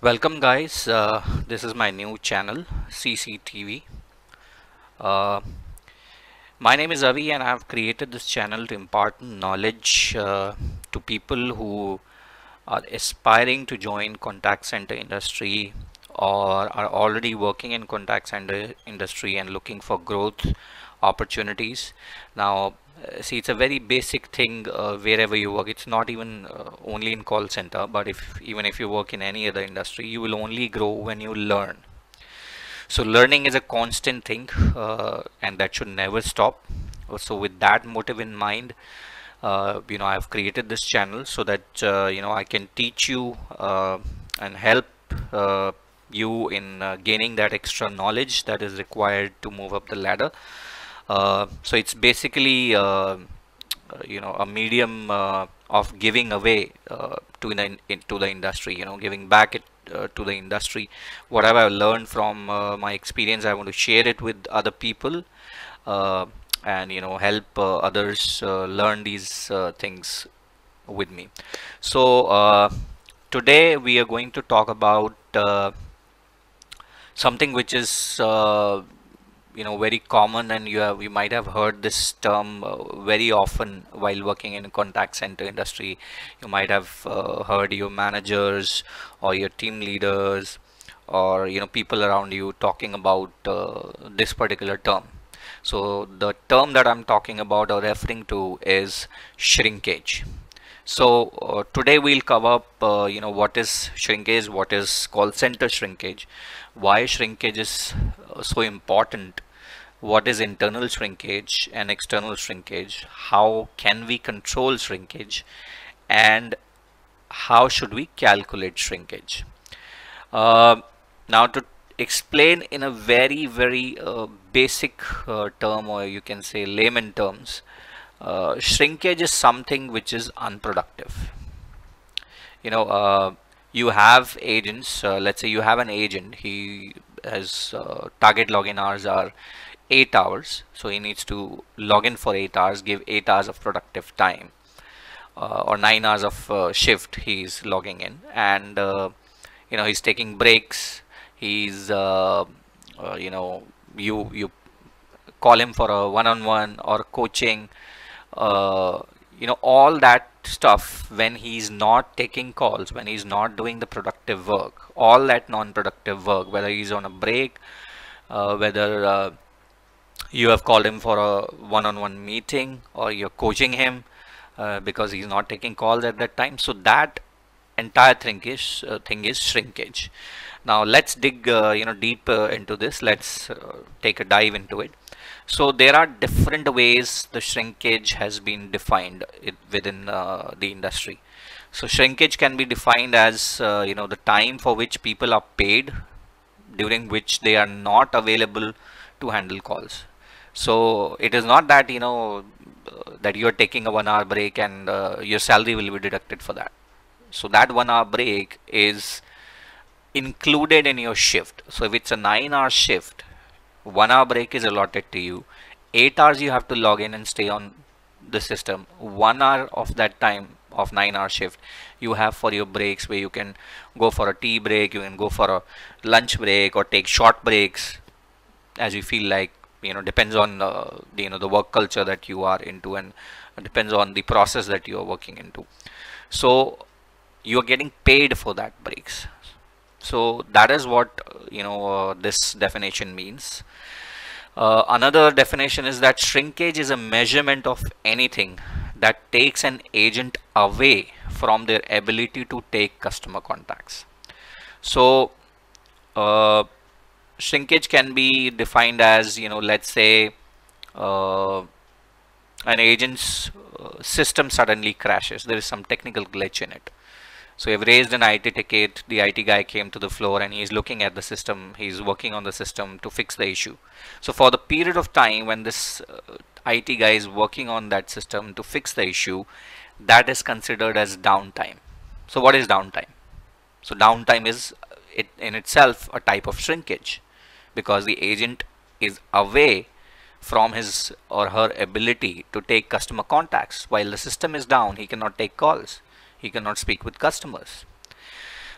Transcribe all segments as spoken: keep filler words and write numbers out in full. Welcome guys, uh, this is my new channel C C T V. Uh, my name is Avi and I have created this channel to impart knowledge uh, to people who are aspiring to join contact center industry or are already working in contact center industry and looking for growth opportunities. Now see, it's a very basic thing uh, wherever you work. It's not even uh, only in call center, but if even if you work in any other industry, you will only grow when you learn. So learning is a constant thing uh, and that should never stop. So with that motive in mind, uh, you know, I've created this channel so that uh, you know, I can teach you uh, and help uh, you in uh, gaining that extra knowledge that is required to move up the ladder. Uh, so it's basically uh, you know, a medium uh, of giving away uh, to the in, to the industry, you know, giving back it uh, to the industry. Whatever I've learned from uh, my experience, I want to share it with other people uh, and, you know, help uh, others uh, learn these uh, things with me. So uh, today we are going to talk about uh, something which is uh, you know, very common, and you have you might have heard this term uh, very often while working in contact center industry. You might have uh, heard your managers or your team leaders or, you know, people around you talking about uh, this particular term. So the term that I'm talking about or referring to is shrinkage. So uh, today we'll cover up, uh, you know, what is shrinkage, what is call center shrinkage, why shrinkage is uh, so important, what is internal shrinkage and external shrinkage, how can we control shrinkage, and how should we calculate shrinkage. Uh, now to explain in a very, very uh, basic uh, term, or you can say layman terms, Uh, shrinkage is something which is unproductive. You know, uh, you have agents, uh, let's say you have an agent, he has uh, target login hours are eight hours, so he needs to log in for eight hours, give eight hours of productive time, uh, or nine hours of uh, shift he's logging in, and uh, you know, he's taking breaks, he's uh, uh, you know, you you call him for a one-on-one or coaching. Uh, you know, all that stuff, when he's not taking calls, when he's not doing the productive work, all that non-productive work, whether he's on a break, uh, whether uh, you have called him for a one-on-one meeting or you're coaching him uh, because he's not taking calls at that time. So that entire thing is uh, thing is shrinkage. Now let's dig uh, you know, deep uh, into this. Let's uh, take a dive into it. So there are different ways the shrinkage has been defined it within uh, the industry. So shrinkage can be defined as, uh, you know, the time for which people are paid during which they are not available to handle calls. So it is not that, you know, uh, that you're taking a one hour break and uh, your salary will be deducted for that. So that one hour break is included in your shift. So if it's a nine hour shift, one hour break is allotted to you. Eight hours you have to log in and stay on the system. One hour of that time of nine hour shift you have for your breaks, where you can go for a tea break, you can go for a lunch break, or take short breaks as you feel like. You know, depends on uh, the, you know, the work culture that you are into, and depends on the process that you are working into. So you are getting paid for that breaks. So that is what, you know, uh, this definition means. Uh, another definition is that shrinkage is a measurement of anything that takes an agent away from their ability to take customer contacts. So uh, shrinkage can be defined as, you know, let's say uh, an agent's uh, system suddenly crashes. There is some technical glitch in it. So you've raised an I T ticket, the I T guy came to the floor and he's looking at the system, he's working on the system to fix the issue. So for the period of time when this uh, I T guy is working on that system to fix the issue, that is considered as downtime. So what is downtime? So downtime is it in itself a type of shrinkage, because the agent is away from his or her ability to take customer contacts. While the system is down, he cannot take calls. He cannot speak with customers.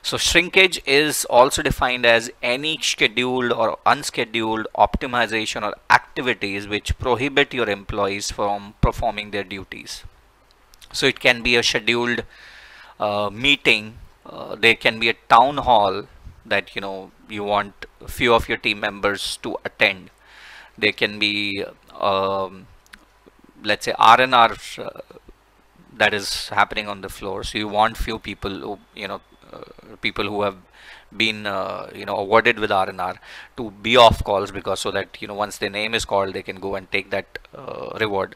So shrinkage is also defined as any scheduled or unscheduled optimization or activities which prohibit your employees from performing their duties. So it can be a scheduled uh, meeting. Uh, there can be a town hall that, you know, you want a few of your team members to attend. There can be, um, let's say, R and R uh, that is happening on the floor. So you want few people who, you know, uh, people who have been, uh, you know, awarded with R and R to be off calls, because so that, you know, once their name is called, they can go and take that uh, reward.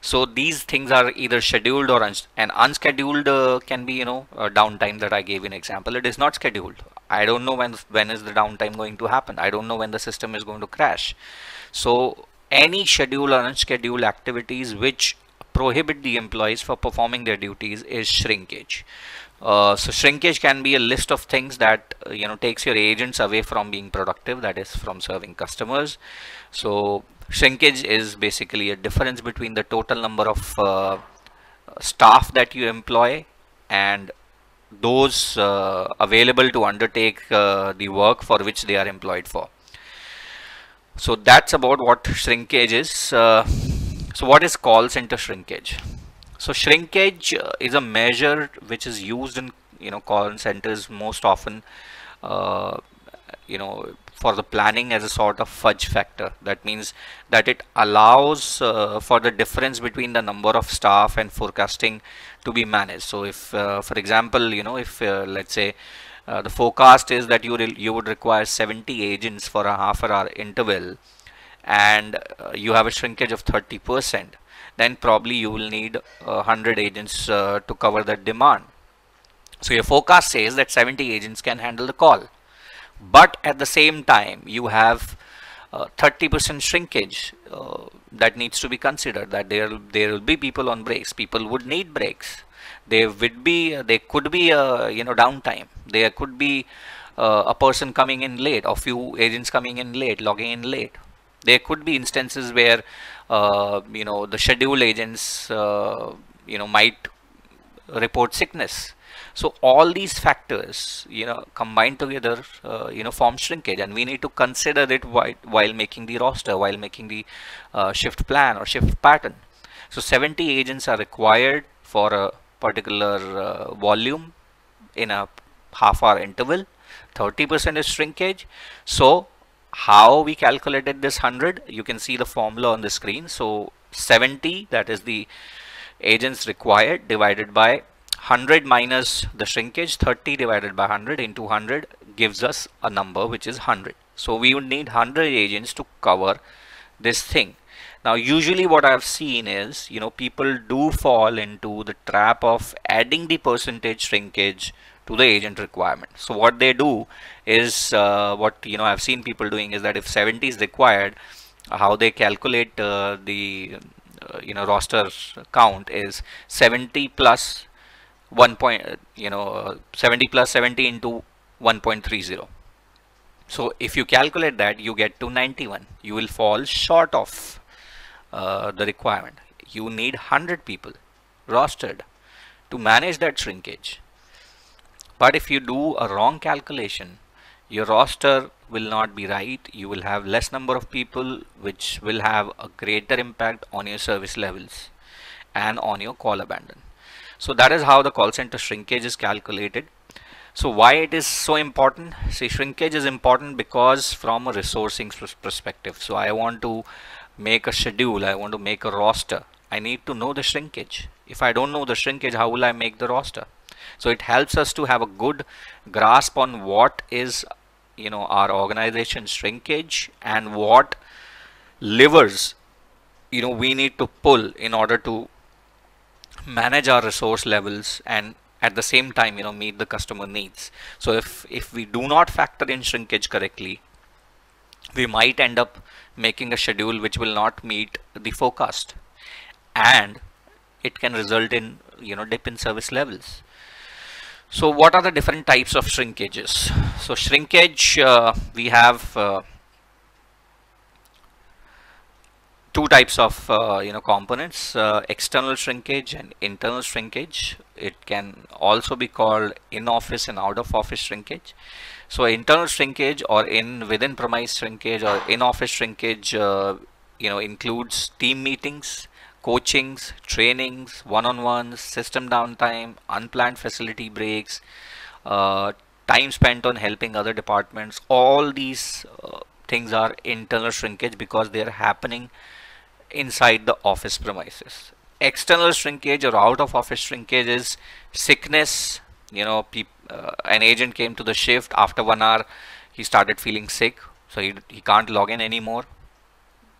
So these things are either scheduled or uns and unscheduled. Uh, can be, you know, a downtime that I gave an example. It is not scheduled. I don't know when when is the downtime going to happen. I don't know when the system is going to crash. So any scheduled or unscheduled activities which prohibit the employees from performing their duties is shrinkage. Uh, so shrinkage can be a list of things that, you know, takes your agents away from being productive, that is from serving customers. So shrinkage is basically a difference between the total number of uh, staff that you employ and those uh, available to undertake uh, the work for which they are employed for. So that's about what shrinkage is. Uh, so what is call center shrinkage? So shrinkage uh, is a measure which is used in, you know, call centers most often, uh, you know, for the planning as a sort of fudge factor. That means that it allows uh, for the difference between the number of staff and forecasting to be managed. So if, uh, for example, you know, if uh, let's say uh, the forecast is that you you would require seventy agents for a half an hour interval, and uh, you have a shrinkage of thirty percent, then probably you will need uh, one hundred agents uh, to cover that demand. So your forecast says that seventy agents can handle the call, but at the same time you have thirty percent uh, shrinkage uh, that needs to be considered, that there there will be people on breaks. People would need breaks. There would be there could be a, you know, downtime. There could be uh, a person coming in late, or few agents coming in late, logging in late. There could be instances where uh, you know, the scheduled agents uh, you know, might report sickness. So all these factors, you know, combined together, uh, you know, form shrinkage, and we need to consider it while, while making the roster, while making the uh, shift plan or shift pattern. So seventy agents are required for a particular uh, volume in a half hour interval. thirty percent is shrinkage. So how we calculated this one hundred, you can see the formula on the screen. So seventy, that is the agents required, divided by one hundred minus the shrinkage. Thirty divided by one hundred into one hundred gives us a number which is one hundred. So we would need one hundred agents to cover this thing. Now usually what I've seen is, you know, people do fall into the trap of adding the percentage shrinkage to the agent requirement. So what they do is uh, what, you know, I've seen people doing is that if seventy is required, how they calculate uh, the uh, you know, roster count is seventy plus one point, you know, seventy plus seventy into one point three zero. So if you calculate that, you get to ninety-one. You will fall short of uh, the requirement. You need one hundred people rostered to manage that shrinkage. But if you do a wrong calculation, your roster will not be right. You will have less number of people, which will have a greater impact on your service levels and on your call abandon. So that is how the call center shrinkage is calculated. So why it is so important? See, shrinkage is important because from a resourcing perspective. So I want to make a schedule. I want to make a roster. I need to know the shrinkage. If I don't know the shrinkage, how will I make the roster? So it helps us to have a good grasp on what is, you know, our organization's shrinkage and what levers, you know, we need to pull in order to manage our resource levels and at the same time, you know, meet the customer needs. So if if we do not factor in shrinkage correctly, we might end up making a schedule which will not meet the forecast, and it can result in, you know, dip in service levels. So what are the different types of shrinkages? So shrinkage, uh, we have uh, two types of uh, you know components, uh, external shrinkage and internal shrinkage. It can also be called in-office and out-of-office shrinkage. So internal shrinkage or in within premise shrinkage or in-office shrinkage uh, you know includes team meetings, coachings, trainings, one-on-ones, system downtime, unplanned facility breaks, uh, time spent on helping other departments. All these uh, things are internal shrinkage because they are happening inside the office premises. External shrinkage or out of office shrinkage is sickness. You know, uh, an agent came to the shift, after one hour he started feeling sick, so he, he can't log in anymore.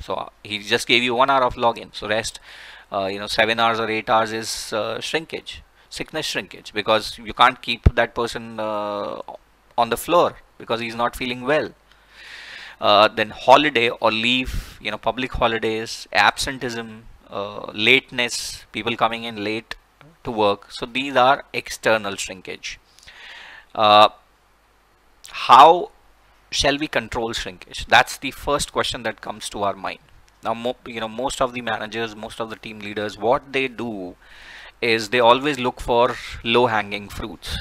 So he just gave you one hour of login, so rest uh, you know seven hours or eight hours is uh, shrinkage, sickness shrinkage, because you can't keep that person uh, on the floor because he's not feeling well. Uh, then holiday or leave, you know public holidays, absenteeism, uh, lateness, people coming in late to work. So these are external shrinkage. Uh, how shall we control shrinkage? That's the first question that comes to our mind. Now mo you know most of the managers, most of the team leaders, what they do is they always look for low-hanging fruits.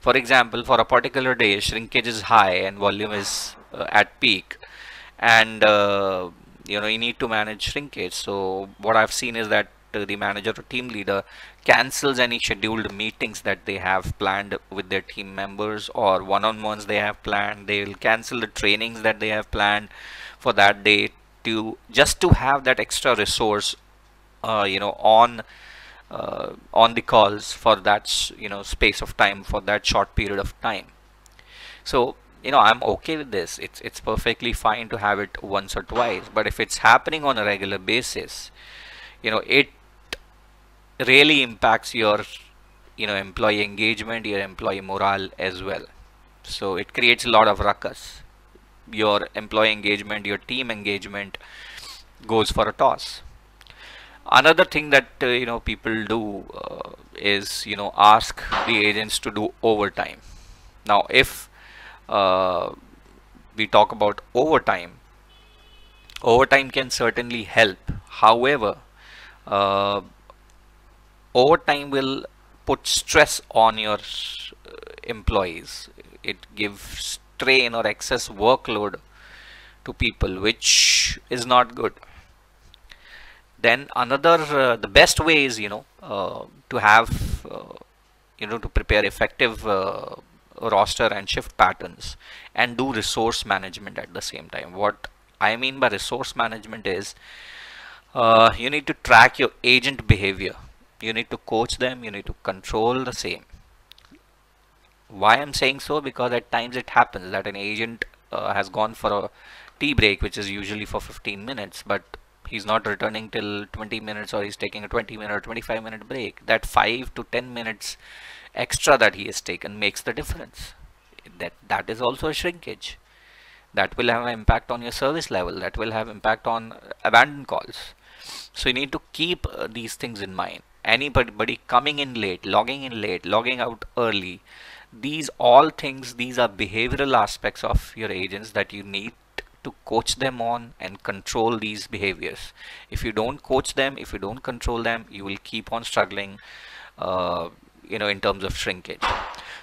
For example, for a particular day shrinkage is high and volume is Uh, at peak, and uh, you know you need to manage shrinkage. So what I've seen is that uh, the manager or team leader cancels any scheduled meetings that they have planned with their team members, or one-on-ones they have planned. They will cancel the trainings that they have planned for that day, to just to have that extra resource uh, you know on uh, on the calls for that you know space of time, for that short period of time. So you know I'm okay with this. It's it's perfectly fine to have it once or twice, but if it's happening on a regular basis, you know it really impacts your you know employee engagement, your employee morale as well. So it creates a lot of ruckus. Your employee engagement, your team engagement goes for a toss. Another thing that uh, you know people do uh, is you know ask the agents to do overtime. Now if Uh, we talk about overtime, overtime can certainly help. However, uh, overtime will put stress on your employees. It gives strain or excess workload to people, which is not good. Then another uh, the best way is you know uh, to have uh, you know to prepare effective uh, roster and shift patterns, and do resource management at the same time. What I mean by resource management is uh, you need to track your agent behavior, you need to coach them, you need to control the same. Why I'm saying so? Because at times it happens that an agent uh, has gone for a tea break, which is usually for fifteen minutes, but he's not returning till twenty minutes, or he's taking a twenty minute or twenty-five minute break. That five to ten minutes extra that he has taken makes the difference. That that is also a shrinkage. That will have an impact on your service level. That will have impact on abandoned calls. So you need to keep uh, these things in mind. Anybody coming in late, logging in late, logging out early, these all things, these are behavioral aspects of your agents that you need to coach them on and control these behaviors. If you don't coach them, if you don't control them, you will keep on struggling uh, you know in terms of shrinkage.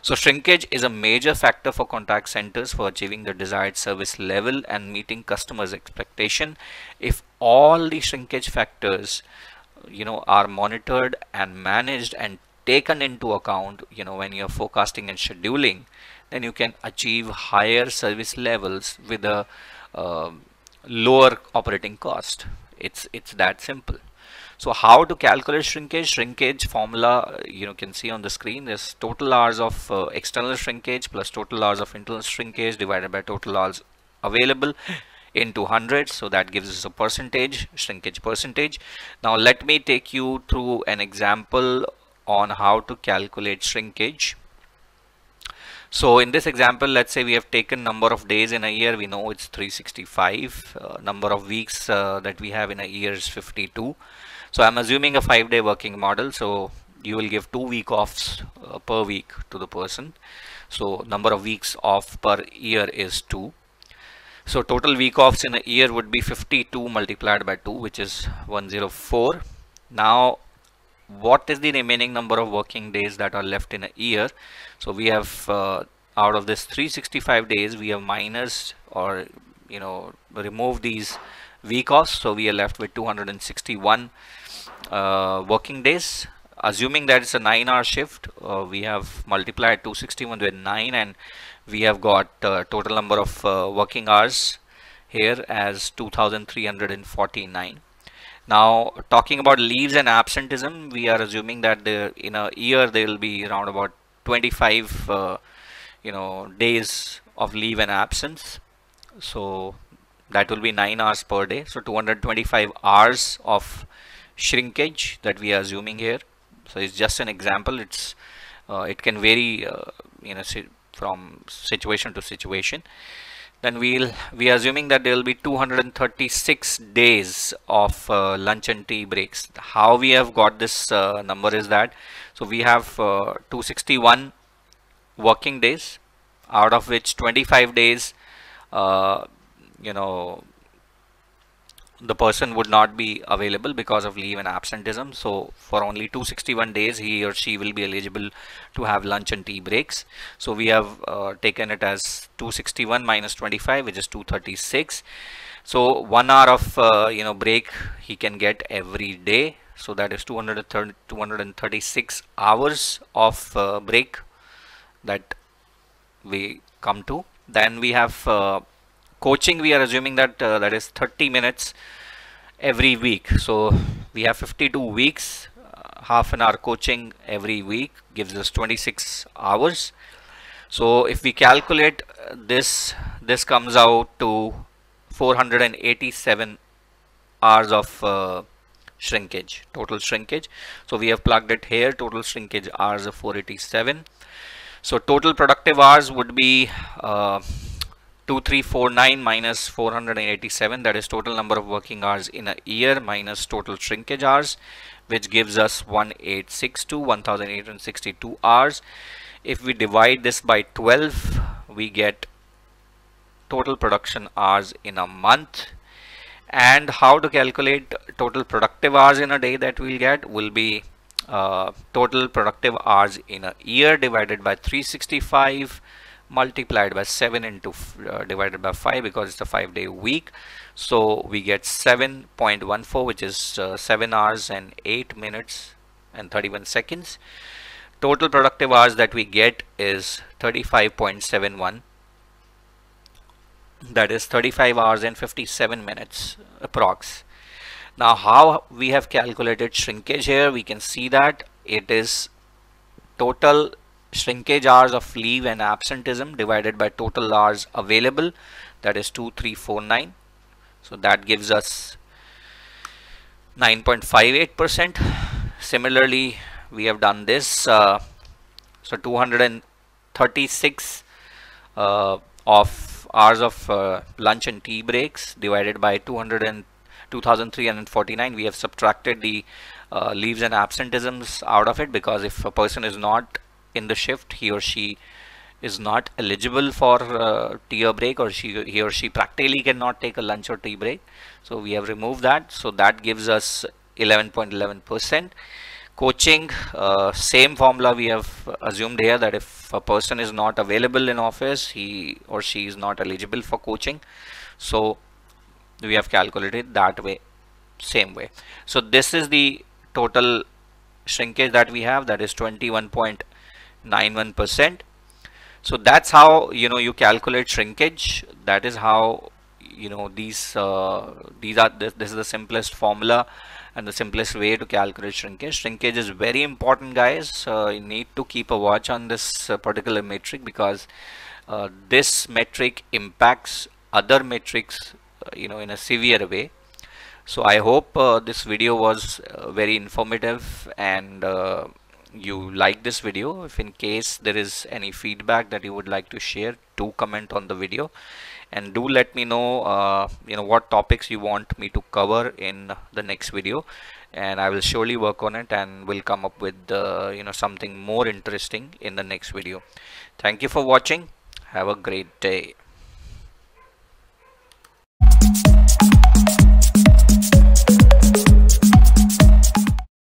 So shrinkage is a major factor for contact centers for achieving the desired service level and meeting customers' expectation. If all the shrinkage factors you know are monitored and managed and taken into account you know when you're forecasting and scheduling, then you can achieve higher service levels with a uh, lower operating cost. It's it's that simple. So how to calculate shrinkage? Shrinkage formula you know can see on the screen. There's total hours of uh, external shrinkage plus total hours of internal shrinkage divided by total hours available into one hundred. So that gives us a percentage, shrinkage percentage. Now let me take you through an example on how to calculate shrinkage. So in this example, let's say we have taken number of days in a year. We know it's three sixty-five. Uh, number of weeks uh, that we have in a year is fifty-two. So I'm assuming a five day working model. So you will give two week offs uh, per week to the person. So number of weeks off per year is two. So total week offs in a year would be fifty-two multiplied by two, which is one hundred four. Now what is the remaining number of working days that are left in a year? So we have uh, out of this three hundred sixty-five days, we have minus or you know remove these week offs, so we are left with two hundred sixty-one uh, working days. Assuming that it's a nine hour shift, uh, we have multiplied two hundred sixty-one with nine, and we have got uh, total number of uh, working hours here as two thousand three hundred forty-nine. Now talking about leaves and absenteeism, we are assuming that the, in a year there will be around about twenty-five uh, you know days of leave and absence, so that will be nine hours per day, so two hundred twenty-five hours of shrinkage that we are assuming here. So it's just an example. It's uh, it can vary uh, you know from situation to situation. Then we'll we are assuming that there will be two hundred thirty-six days of uh, lunch and tea breaks. How we have got this uh, number is that, so we have uh, two hundred sixty-one working days, out of which twenty-five days uh, you know the person would not be available because of leave and absenteeism. So for only two hundred sixty-one days, he or she will be eligible to have lunch and tea breaks. So we have uh, taken it as two hundred sixty-one minus twenty-five, which is two hundred thirty-six. So one hour of uh, you know break he can get every day. So that is two hundred thirty, two hundred thirty-six hours of uh, break that we come to. Then we have uh, coaching. We are assuming that uh, that is thirty minutes every week, so we have fifty-two weeks. Uh, half an hour coaching every week gives us twenty-six hours. So if we calculate this, this comes out to four hundred eighty-seven hours of uh, shrinkage, total shrinkage. So we have plugged it here, total shrinkage hours of four hundred eighty-seven. So total productive hours would be uh, two thousand three hundred forty-nine minus four hundred eighty-seven, that is total number of working hours in a year minus total shrinkage hours, which gives us one thousand eight hundred sixty-two hours. If we divide this by twelve, we get total production hours in a month. And how to calculate total productive hours in a day that we'll get will be uh, total productive hours in a year divided by three hundred sixty-five multiplied by seven into uh, divided by five, because it's a five day week. So we get seven point one four, which is uh, seven hours and eight minutes and thirty-one seconds. Total productive hours that we get is thirty-five point seven one, that is thirty-five hours and fifty-seven minutes approx. Now how we have calculated shrinkage here, we can see that it is total shrinkage hours of leave and absenteeism divided by total hours available, that is two thousand three hundred forty-nine. So that gives us nine point five eight percent. Similarly, we have done this. Uh, so two hundred thirty-six uh, of hours of uh, lunch and tea breaks divided by two thousand three hundred forty-nine. We have subtracted the uh, leaves and absenteeisms out of it, because if a person is not in the shift, he or she is not eligible for uh, tea or break, or she he or she practically cannot take a lunch or tea break, so we have removed that. So that gives us eleven point one one percent. Coaching, uh, same formula we have assumed here, that if a person is not available in office, he or she is not eligible for coaching, so we have calculated that way, same way. So this is the total shrinkage that we have, that is twenty-one point nine one percent. So that's how you know you calculate shrinkage. That is how you know these uh, these are this, this is the simplest formula and the simplest way to calculate shrinkage. Shrinkage is very important, guys. Uh, you need to keep a watch on this uh, particular metric, because uh, this metric impacts other metrics uh, you know in a severe way. So I hope uh, this video was uh, very informative, and uh, you like this video. If in case there is any feedback that you would like to share, do comment on the video, and do let me know uh, you know what topics you want me to cover in the next video, and I will surely work on it and will come up with uh, you know something more interesting in the next video. Thank you for watching. Have a great day.